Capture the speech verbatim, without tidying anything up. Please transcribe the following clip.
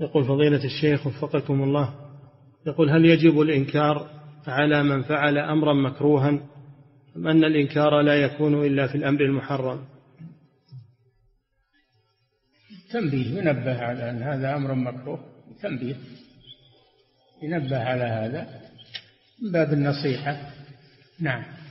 يقول فضيلة الشيخ وفقكم الله، يقول هل يجب الإنكار على من فعل أمرا مكروها أم أن الإنكار لا يكون إلا في الأمر المحرم؟ تنبيه، ينبه على أن هذا أمر مكروه، تنبيه ينبه على هذا من باب النصيحة. نعم.